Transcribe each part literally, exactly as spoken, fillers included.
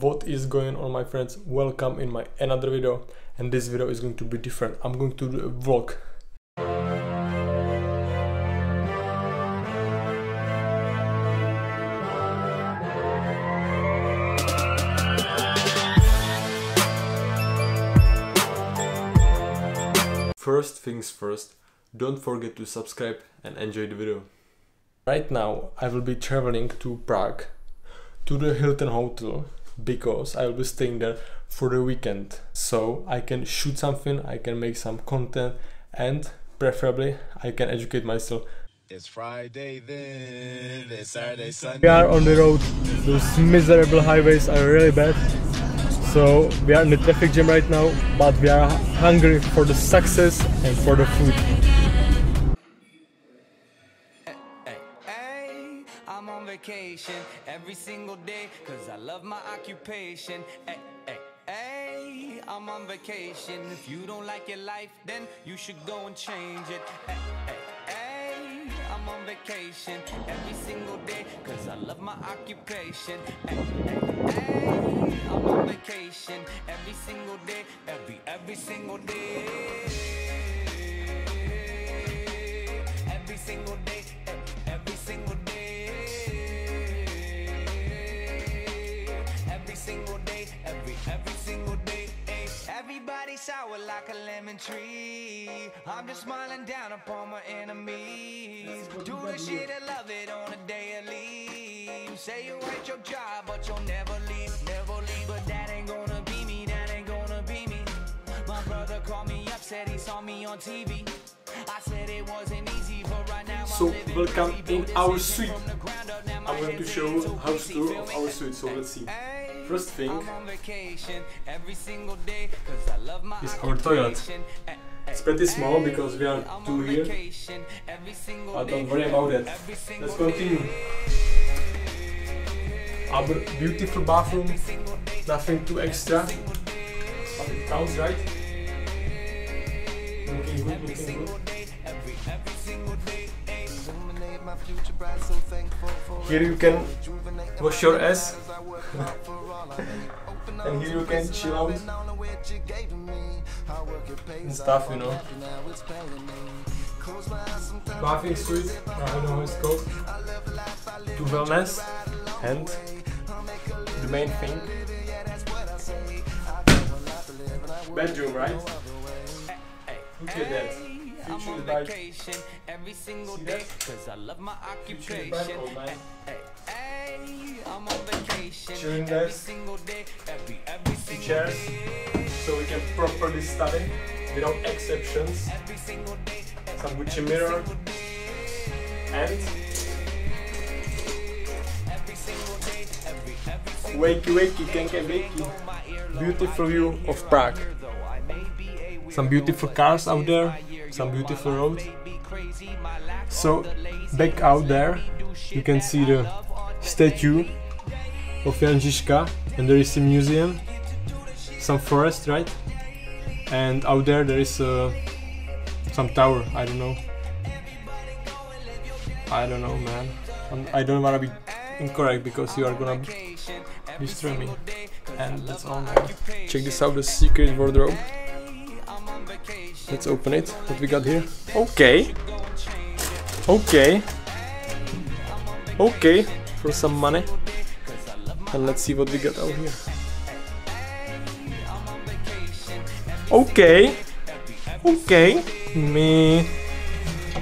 What is going on, my friends? Welcome in my another video, and this video is going to be different. I'm going to do a vlog. First things first, don't forget to subscribe and enjoy the video. Right now I will be traveling to Prague, to the Hilton hotel, because I will be staying there for the weekend, so I can shoot something, I can make some content, and preferably I can educate myself. It's Friday, then it's Saturday, Sunday. We are on the road. Those miserable highways are really bad, so we are in the traffic jam right now, but we are hungry for the success and for the food. I'm on vacation every single day because I love my occupation. Hey, hey, hey, I'm on vacation. If you don't like your life, then you should go and change it. Hey, hey, hey, I'm on vacation every single day because I love my occupation. Hey, hey, hey, I'm on vacation every single day, every, every single day. Every single day, every single day. Single day, every every single day, ay. Everybody sour like a lemon tree. I'm just smiling down upon my enemies. Do the shit I love it on a daily. You say you hate your job, but you'll never leave, never leave. But that ain't gonna be me, that ain't gonna be me. My brother called me up, said he saw me on T V. I said it wasn't easy, but right now I'm living. So welcome in our suite. I'm going to show you house tour of our suite, so let's see. First thing is our toilet. It's pretty small because we are two here, but don't worry about it. Let's continue. Our beautiful bathroom, nothing too extra, but it counts, right? Looking good, looking good. Here you can wash your ass. And here you can chill out and stuff, you know. Bathing suite, I don't know how it's called, to wellness, and the main thing, bedroom, right? Look at that. I'm on vacation every single day because I love my occupation. I'm on vacation every desk, single day, every, every single chairs, day. So we can properly study without exceptions. Every single day, every, some Gucci mirror, and every single day, every, every wakey wakey, kenke wakey. Beautiful view of Prague. Some beautiful cars out there, some beautiful roads. So back out there, you can see the statue of Jan Žižka, and there is a museum, some forest, right? And out there there is uh, some tower. I don't know. I don't know, man. I'm, I don't want to be incorrect because you are gonna destroy me. And that's all, man. Check this out, the secret wardrobe. Let's open it. What we got here? Okay. Okay. Okay. For some money, and let's see what we get out here. Okay, okay, me.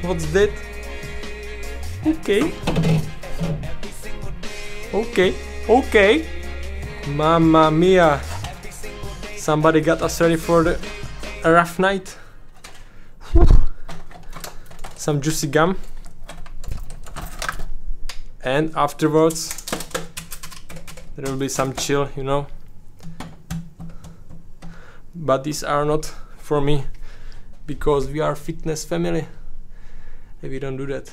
What's that? Okay, okay, okay. Mamma mia! Somebody got us ready for the rough night. Some juicy gum. And afterwards there will be some chill, you know. But these are not for me, because we are fitness family and we don't do that.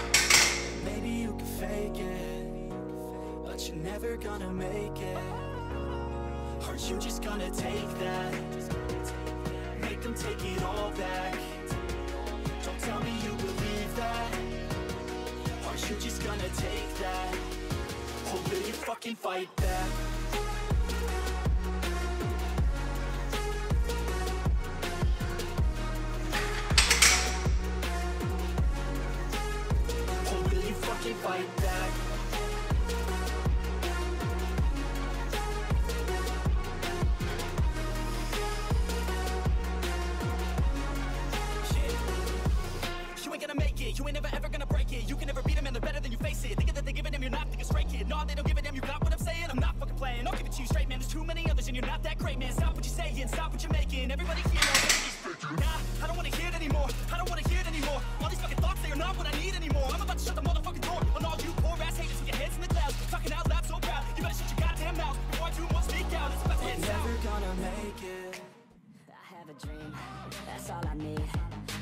Maybe you can fake it, but you're never gonna make it. Are you just gonna take that? Make them take it all back. Don't tell me you believe that. Are you just gonna take that? Or will you fucking fight back? Fight back. Shit. You ain't gonna make it, you ain't never ever gonna break it. You can never beat them and they're better than you face it. Thinking that they give a damn, you're not thinking straight, kid. No, they don't give a damn, you got what I'm saying? I'm not fucking playing, I'll give it to you straight, man. There's too many others and you're not that great, man. Stop what you're saying, stop what you're making. Everybody here knows what Nah, I don't wanna hear it anymore, I don't wanna hear it anymore. All these fucking thoughts, they are not what I need anymore. I'm about to shut the motherfucking door on all you poor ass haters with your heads in the clouds, talking out loud so proud. You better shut your goddamn mouth before I do more speak out. It's about to end out. I'm never gonna make it. I have a dream, that's all I need.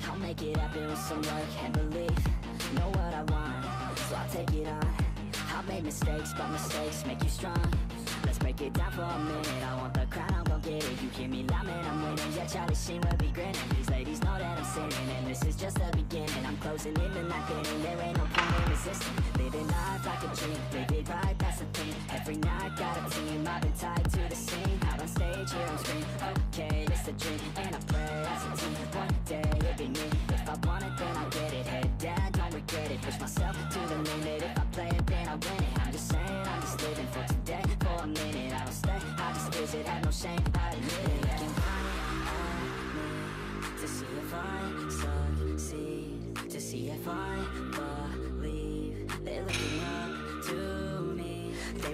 I'll make it happen with some work and belief. Know what I want, so I'll take it on. I've made mistakes, but mistakes make you strong. Let's break it down for a minute. I want the crown, I'm gon' get it. You hear me loud, man, I'm winning. Yeah, Charlie Sheen will be grinning. These ladies know that I'm sinning, and this is just the beginning. I'm closing in the night getting. There ain't no point in resisting. Living life like a dream, live it right, that's the thing. Every night, got a team, I've been tied to the scene. Out on stage, here I'm scream. Okay, it's a dream, and I pray as a team. One day, it'll be me. If I want it, then I'll get it. Head down, don't regret it. Push myself to the limit. If I play it, then I win it. I'm just saying, I'm just living for today. For a minute, I don't stay, I just visit, have no shame, I admit it. Looking right at me, to see if I succeed, to see if I believe. They're looking up to me, they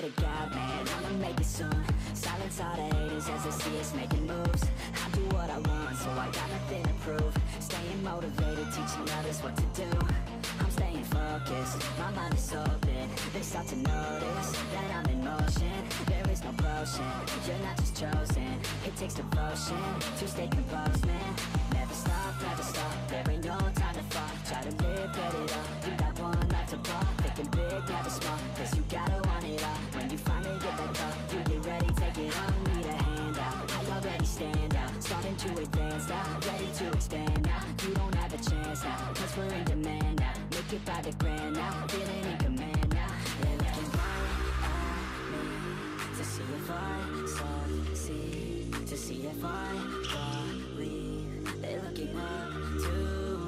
To God, man, I'ma make it soon. Silence all the haters as I see us making moves. I do what I want, so I got nothing to prove. Staying motivated, teaching others what to do. I'm staying focused, my mind is open. They start to notice that I'm in motion. There is no potion, you're not just chosen. It takes devotion to stay composed, man. Never stop, never stop, there ain't no time to fall. Try to live, get it up, you got one life to pop. Thinking big, never small, cause you gotta want it all. When you finally get that cup, you get ready, take it on. Need a hand out, I already stand out. Starting to advance now, ready to expand now. You don't have a chance now, cause we're in demand now. Make it by the grand now, feeling in command now. They're looking right at me, to see if I succeed, to see if I believe. They're looking up to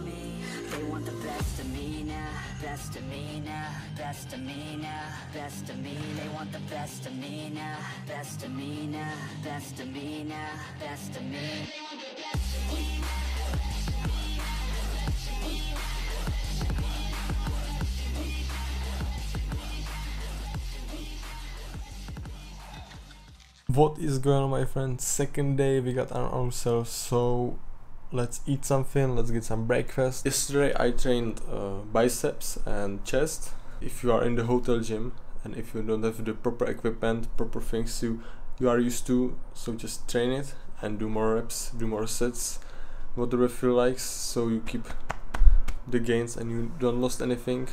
me, they want the best of me now. Best of me now, best of me now, best of me. They want the best of me now, best of me now, best of me now, best of me. They want the best of me now. What is going on, my friends? Second day, we got our own self, so let's eat something, let's get some breakfast. Yesterday I trained uh, biceps and chest. If you are in the hotel gym and if you don't have the proper equipment, proper things you, you are used to, so just train it and do more reps, do more sets, whatever you like, so you keep the gains and you don't lose anything.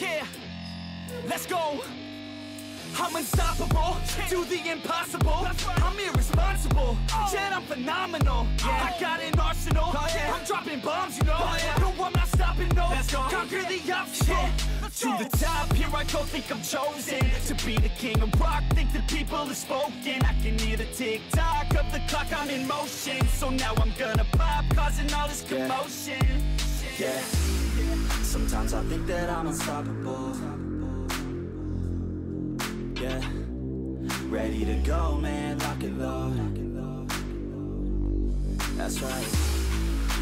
Yeah, let's go. I'm unstoppable, do the impossible. I'm irresponsible, yet I'm phenomenal. I got an arsenal, I'm dropping bombs, you know. No, I'm not stopping, no, conquer the obstacle. To the top, here I go, think I'm chosen to be the king of rock, think the people have spoken. I can hear the tick-tock of the clock, I'm in motion. So now I'm gonna pop, causing all this commotion. Yeah, sometimes I think that I'm unstoppable. Yeah, ready to go, man, lock and load. That's right,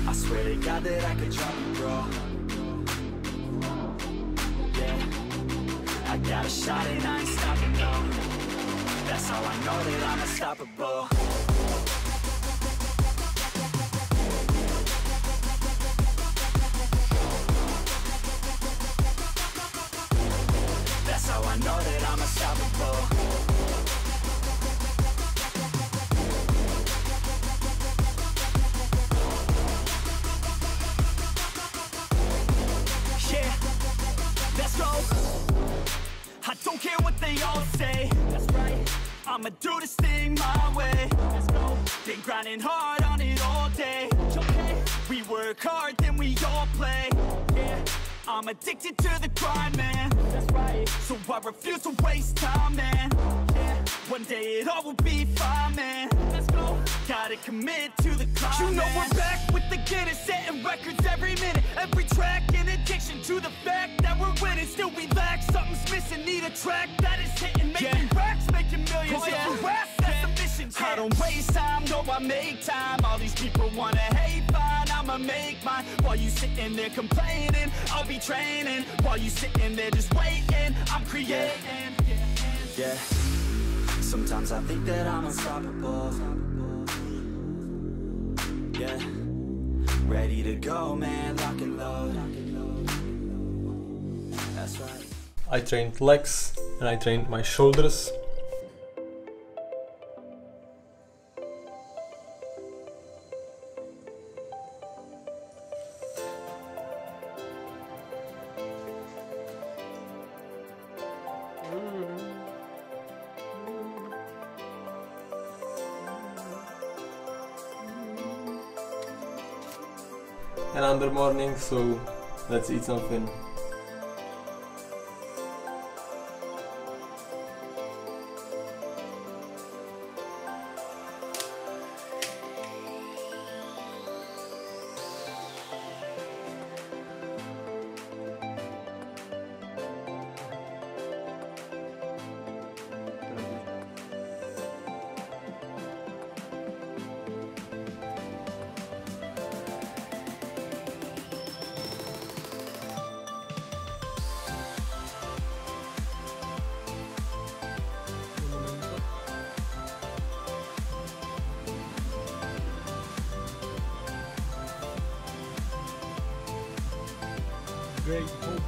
I swear to God that I could drop it, bro. Yeah, I got a shot and I ain't stopping, no. That's how I know that I'm unstoppable. I know that I'm unstoppable. Yeah, let's go. I don't care what they all say. That's right. I'ma do this thing my way. Let's go. Been grinding hard on it all day. Okay. We work hard, then we all play. Yeah. I'm addicted to the grind, man. That's right. So I refuse to waste time, man. Yeah. One day it all will be fine, man. Let's go. Gotta commit to the climb, you know, man. We're back with the Guinness, setting records every minute, every track. An addiction to the fact that we're winning. Still we lack, something's missing. Need a track that is hitting, making yeah. racks, making millions. Oh, yeah. Racks, that's yeah. a mission. Yeah. I don't waste time, no, I make time. All these people wanna hate, fine, I'ma make mine. While you sitting there complaining, I'll be training. While you sitting there just waiting, I'm creating. Yeah. Yeah. Yeah. Sometimes I think that I'm unstoppable. Yeah. Ready to go, man, lock and load. That's right. I trained legs and I trained my shoulders. Another morning, so let's eat something. Great hope.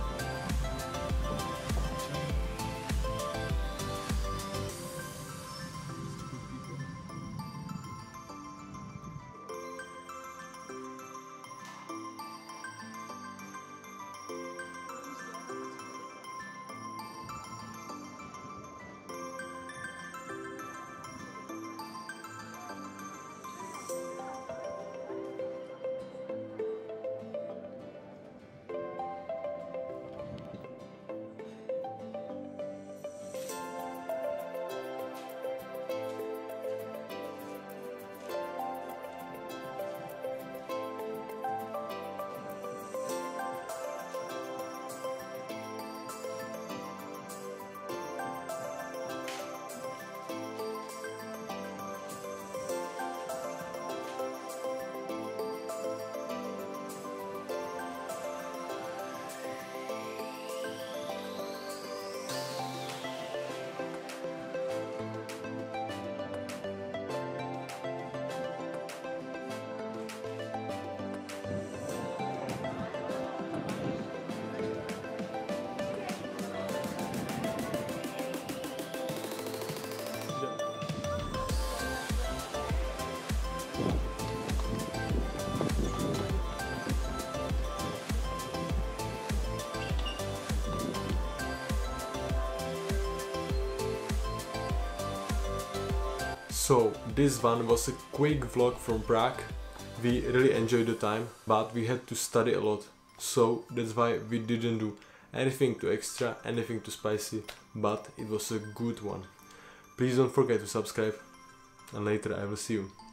So this one was a quick vlog from Prague. We really enjoyed the time, but we had to study a lot. So that's why we didn't do anything too extra, anything too spicy, but it was a good one. Please don't forget to subscribe, and later I will see you.